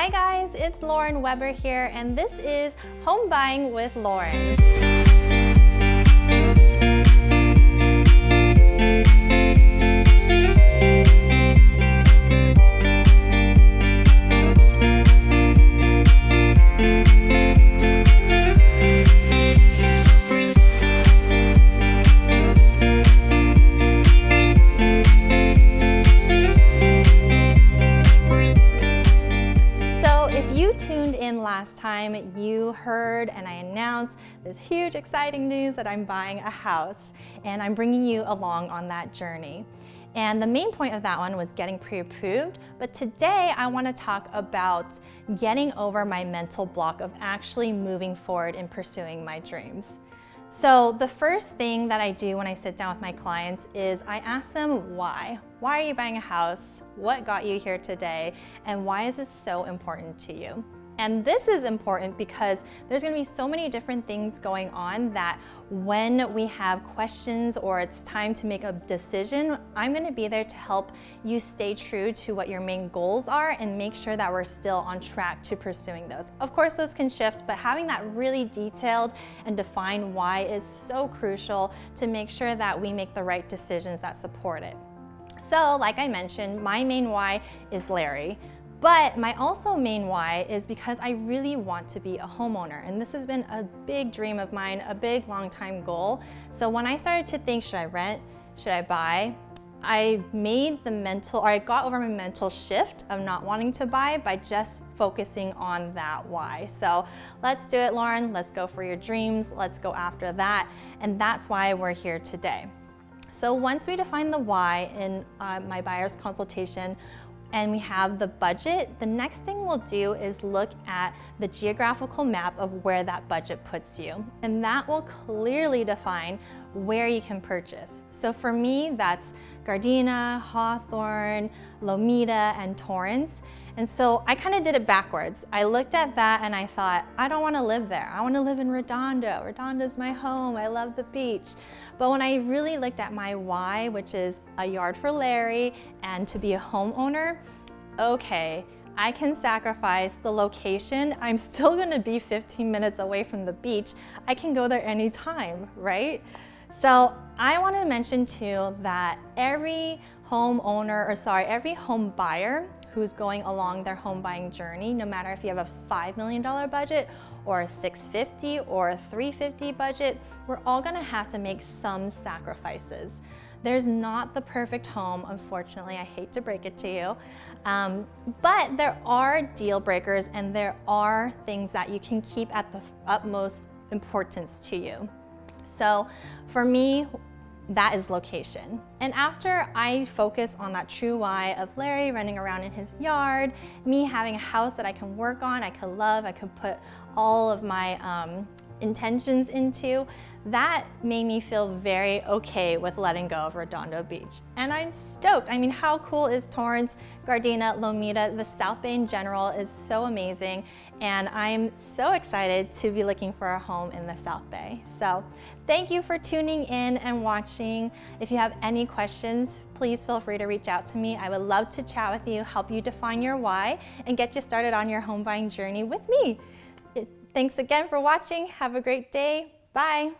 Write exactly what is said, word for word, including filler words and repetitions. Hi guys, it's Lauren Weber here, and this is Home Buying with Lauren. You tuned in last time, you heard and I announced this huge exciting news that I'm buying a house, and I'm bringing you along on that journey. And the main point of that one was getting pre-approved, but today I want to talk about getting over my mental block of actually moving forward and pursuing my dreams. So the first thing that I do when I sit down with my clients is I ask them why. Why are you buying a house? What got you here today? And why is this so important to you? And this is important because there's gonna be so many different things going on that when we have questions or it's time to make a decision, I'm gonna be there to help you stay true to what your main goals are and make sure that we're still on track to pursuing those. Of course, those can shift, but having that really detailed and defined why is so crucial to make sure that we make the right decisions that support it. So, like I mentioned, my main why is Larry. But my also main why is because I really want to be a homeowner, and this has been a big dream of mine, a big long time goal. So when I started to think, should I rent, should I buy? I made the mental, or I got over my mental shift of not wanting to buy by just focusing on that why. So let's do it, Lauren, let's go for your dreams, let's go after that, and that's why we're here today. So once we define the why in uh, my buyer's consultation, and we have the budget, the next thing we'll do is look at the geographical map of where that budget puts you. And that will clearly define where you can purchase. So for me, that's Gardena, Hawthorne, Lomita, and Torrance. And so I kind of did it backwards. I looked at that and I thought, I don't want to live there. I want to live in Redondo. Redondo's my home. I love the beach. But when I really looked at my why, which is a yard for Larry and to be a homeowner, okay, I can sacrifice the location. I'm still going to be fifteen minutes away from the beach. I can go there anytime, right? So I want to mention too that every homeowner, or sorry, every home buyer who's going along their home buying journey, no matter if you have a five million dollar budget or a six fifty or a three fifty budget, we're all gonna have to make some sacrifices. There's not the perfect home, unfortunately, I hate to break it to you, um, but there are deal breakers and there are things that you can keep at the utmost importance to you. So for me, that is location. And after I focus on that true why of Larry running around in his yard, me having a house that I can work on, I could love, I could put all of my um, intentions into, that made me feel very okay with letting go of Redondo Beach. And I'm stoked. I mean, how cool is Torrance, Gardena, Lomita? The South Bay in general is so amazing. And I'm so excited to be looking for a home in the South Bay. So thank you for tuning in and watching. If you have any questions, please feel free to reach out to me. I would love to chat with you, help you define your why, and get you started on your home buying journey with me. Thanks again for watching. Have a great day. Bye.